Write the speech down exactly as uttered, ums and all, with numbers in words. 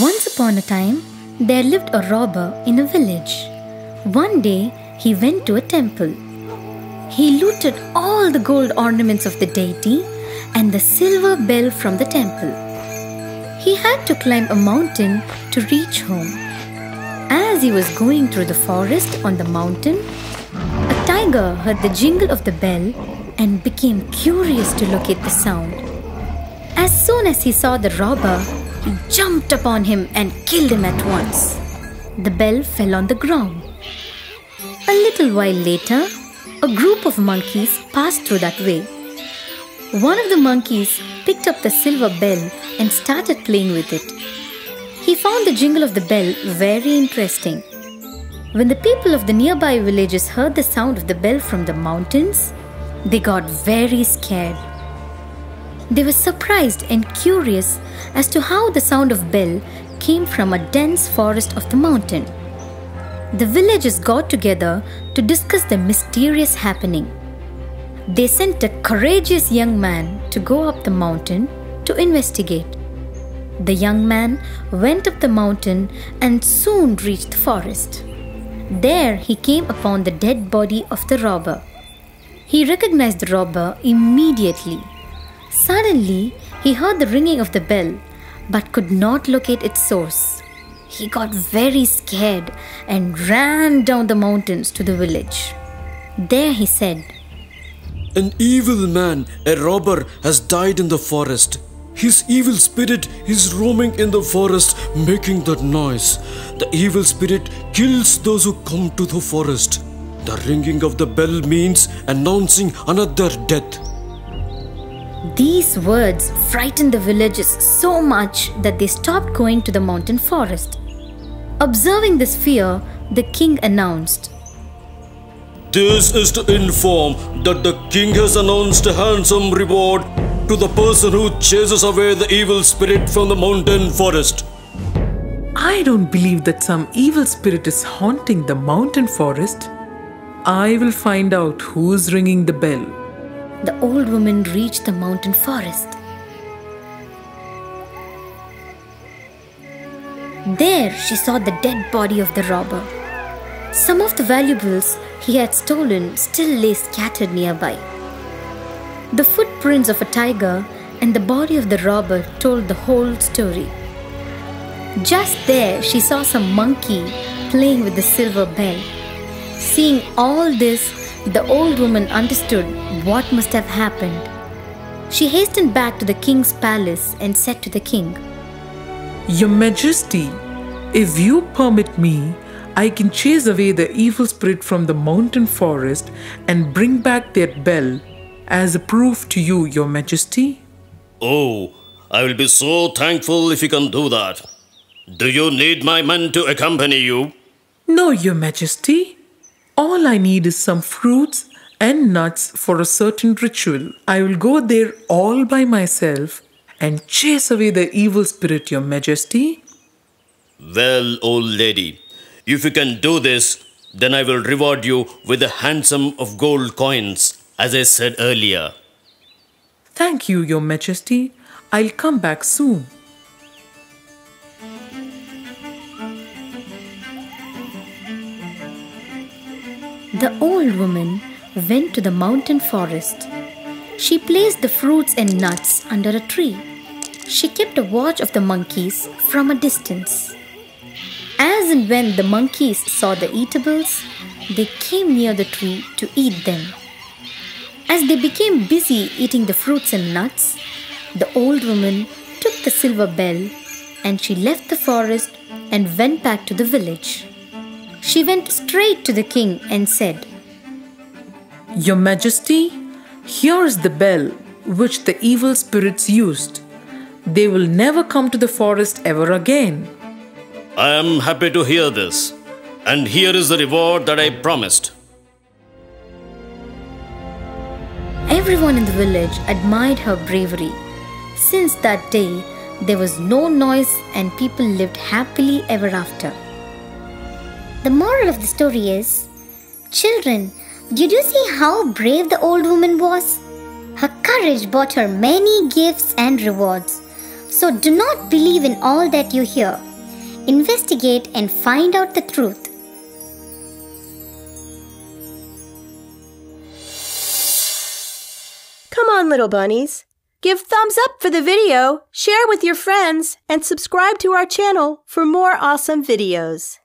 Once upon a time, there lived a robber in a village. One day, he went to a temple. He looted all the gold ornaments of the deity and the silver bell from the temple. He had to climb a mountain to reach home. As he was going through the forest on the mountain, a tiger heard the jingle of the bell and became curious to locate the sound. As soon as he saw the robber, he jumped upon him and killed him at once. The bell fell on the ground. A little while later, a group of monkeys passed through that way. One of the monkeys picked up the silver bell and started playing with it. He found the jingle of the bell very interesting. When the people of the nearby villages heard the sound of the bell from the mountains, they got very scared. They were surprised and curious as to how the sound of bell came from a dense forest of the mountain. The villagers got together to discuss the mysterious happening. They sent a courageous young man to go up the mountain to investigate. The young man went up the mountain and soon reached the forest. There he came upon the dead body of the robber. He recognized the robber immediately. Suddenly, he heard the ringing of the bell but could not locate its source. He got very scared and ran down the mountains to the village. There he said, "An evil man, a robber, has died in the forest. His evil spirit is roaming in the forest, making that noise. The evil spirit kills those who come to the forest. The ringing of the bell means announcing another death." These words frightened the villagers so much that they stopped going to the mountain forest. Observing this fear, the king announced, "This is to inform that the king has announced a handsome reward to the person who chases away the evil spirit from the mountain forest." I don't believe that some evil spirit is haunting the mountain forest. I will find out who is ringing the bell. The old woman reached the mountain forest. There she saw the dead body of the robber. Some of the valuables he had stolen still lay scattered nearby. The footprints of a tiger and the body of the robber told the whole story. Just there, she saw some monkey playing with the silver bell. Seeing all this, the old woman understood what must have happened. She hastened back to the king's palace and said to the king, "Your Majesty, if you permit me, I can chase away the evil spirit from the mountain forest and bring back their bell as a proof to you, Your Majesty." "Oh, I will be so thankful if you can do that. Do you need my men to accompany you?" "No, Your Majesty. All I need is some fruits and nuts for a certain ritual. I will go there all by myself and chase away the evil spirit, Your Majesty." "Well, old lady, if you can do this, then I will reward you with a handsome of gold coins, as I said earlier." "Thank you, Your Majesty. I'll come back soon." The old woman went to the mountain forest. She placed the fruits and nuts under a tree. She kept a watch of the monkeys from a distance. As and when the monkeys saw the eatables, they came near the tree to eat them. As they became busy eating the fruits and nuts, the old woman took the silver bell and she left the forest and went back to the village. She went straight to the king and said, "Your Majesty, here is the bell which the evil spirits used. They will never come to the forest ever again." "I am happy to hear this, and here is the reward that I promised." Everyone in the village admired her bravery. Since that day, there was no noise and people lived happily ever after. The moral of the story is, children, did you see how brave the old woman was? Her courage brought her many gifts and rewards. So do not believe in all that you hear. Investigate and find out the truth. Come on, little bunnies. Give thumbs up for the video, share with your friends, and subscribe to our channel for more awesome videos.